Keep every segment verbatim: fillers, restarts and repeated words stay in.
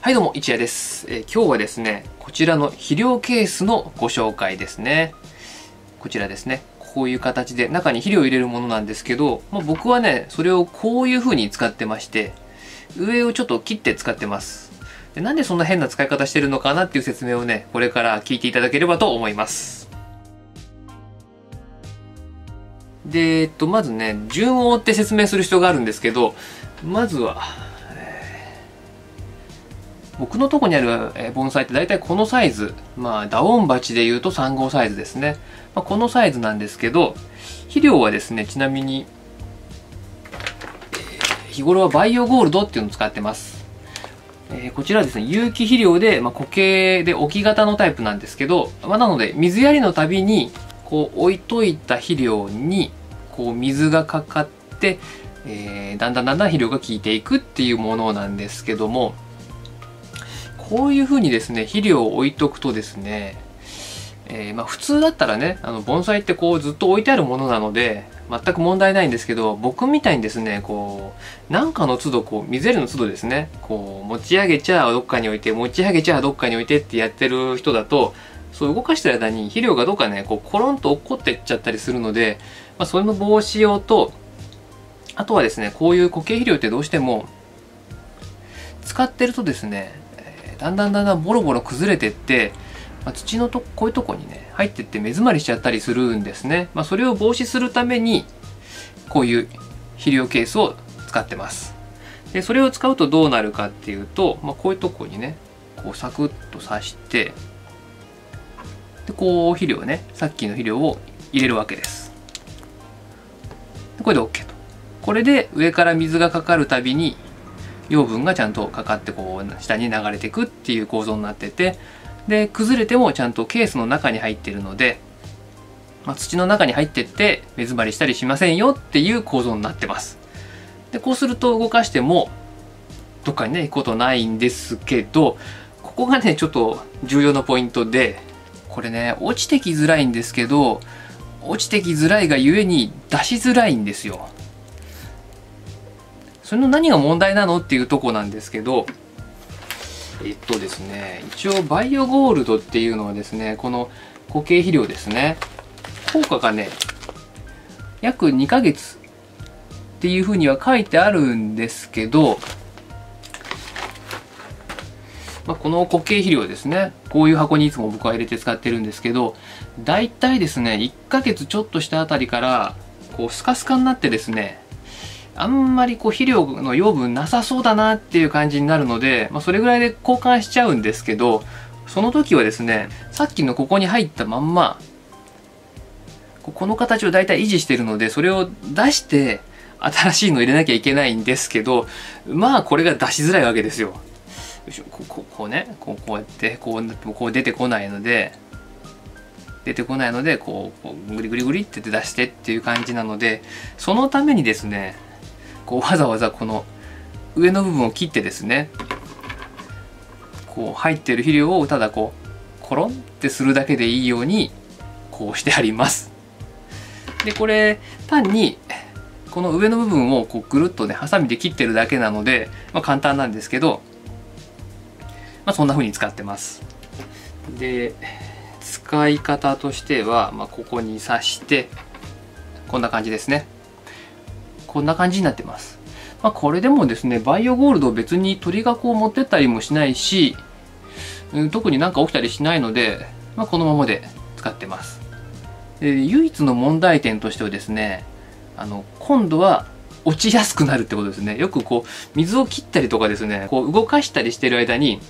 はい、どうも一谷です。えー、今日はですね、こちらの肥料ケースのご紹介ですね。こちらですね、こういう形で中に肥料を入れるものなんですけど、まあ、僕はねそれをこういう風に使ってまして、上をちょっと切って使ってます。で、なんでそんな変な使い方してるのかなっていう説明をね、これから聞いていただければと思います。で、えっと、まずね順を追って説明する必要があるんですけど、まずは僕のとこにある盆栽って大体このサイズ、まあダオン鉢でいうとさん号サイズですね。まあ、このサイズなんですけど、肥料はですね、ちなみに日頃はバイオゴールドっていうのを使ってます。えー、こちらはですね有機肥料で、まあ、固形で置き型のタイプなんですけど、まあ、なので水やりのたびにこう置いといた肥料にこう水がかかって、えー、だんだんだんだん肥料が効いていくっていうものなんですけども、こういうふうにですね肥料を置いとくとですね、えー、まあ普通だったらね、あの盆栽ってこうずっと置いてあるものなので全く問題ないんですけど、僕みたいにですねこうなんかの都度こう水やりの都度ですね、こう持ち上げちゃあどっかに置いて持ち上げちゃあどっかに置いてってやってる人だと、そう動かしてる間に肥料がどっかねこうコロンと落っこっていっちゃったりするので、まあ、それの防止用と、あとはですねこういう固形肥料ってどうしても使ってるとですねだんだんだんだんボロボロ崩れてって、まあ、土のとこういうとこにね入ってって目詰まりしちゃったりするんですね。まあ、それを防止するためにこういう肥料ケースを使ってます。で、それを使うとどうなるかっていうと、まあ、こういうとこにねこうサクッと刺して、でこう肥料ね、さっきの肥料を入れるわけです。でこれで OK と。これで上から水がかかるたびに養分がちゃんとかかってこう下に流れていくっていう構造になってて、で崩れてもちゃんとケースの中に入ってるので、まあ、土の中に入ってって目詰まりしたりしませんよっていう構造になってます。でこうすると動かしてもどっかにね行くことないんですけど、ここがねちょっと重要なポイントで、これね落ちてきづらいんですけど、落ちてきづらいがゆえに出しづらいんですよ。それの何が問題なのっていうとこなんですけど、えっとですね一応バイオゴールドっていうのはですね、この固形肥料ですね、効果がね約にかげつっていうふうには書いてあるんですけど、まあ、この固形肥料ですね、こういう箱にいつも僕は入れて使ってるんですけど、だいたいですねいっかげつちょっとしたあたりからこうスカスカになってですね、あんまりこう肥料の養分なさそうだなっていう感じになるので、まあ、それぐらいで交換しちゃうんですけど、その時はですねさっきのここに入ったまんまこの形をだいたい維持してるので、それを出して新しいの入れなきゃいけないんですけど、まあこれが出しづらいわけですよ。よいしょ、こう、こうねこう、こうやってこうなってもこう出てこないので出てこないのでこう、こうグリグリグリって出してっていう感じなので、そのためにですねこうわざわざこの上の部分を切ってですね、こう入ってる肥料をただこうコロンってするだけでいいようにこうしてあります。でこれ単にこの上の部分をこうぐるっとねハサミで切ってるだけなので、まあ、簡単なんですけど、まあ、そんな風に使ってます。で使い方としては、まあ、ここに刺してこんな感じですね。こんな感じになってます。まあ、これでもですねバイオゴールド別に鳥がこう持ってったりもしないし、うん、特になんか起きたりしないので、まあ、このままで使ってます。で唯一の問題点としてはですね、あの今度は落ちやすくなるってことですね。よくこう水を切ったりとかですね、こう動かしたりしてる間に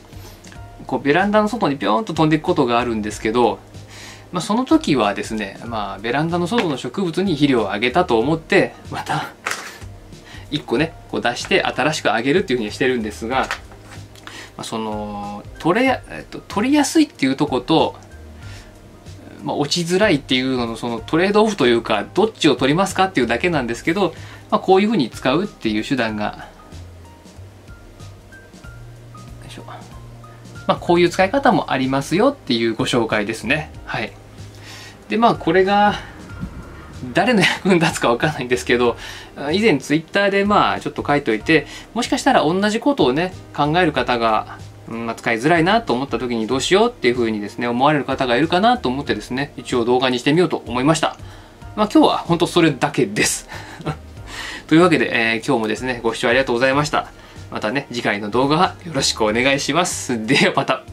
こうベランダの外にピョーンと飛んでいくことがあるんですけど、まあ、その時はですね、まあ、ベランダの外の植物に肥料をあげたと思ってまたいっこねこう出して新しくあげるっていうふうにしてるんですが、まあ、その取れ、えっと、取りやすいっていうとこと、まあ、落ちづらいっていうののそのトレードオフというか、どっちを取りますかっていうだけなんですけど、まあ、こういうふうに使うっていう手段が、まあ、こういう使い方もありますよっていうご紹介ですね。はい。でまあこれが誰の役に立つかわかんないんですけど、以前ツイッターでまあちょっと書いといて、もしかしたら同じことをね考える方がまあ、使いづらいなと思った時にどうしようっていう風にですね思われる方がいるかなと思ってですね一応動画にしてみようと思いました。まあ、今日は本当それだけですというわけで、えー、今日もですねご視聴ありがとうございました。またね次回の動画はよろしくお願いします。ではまた。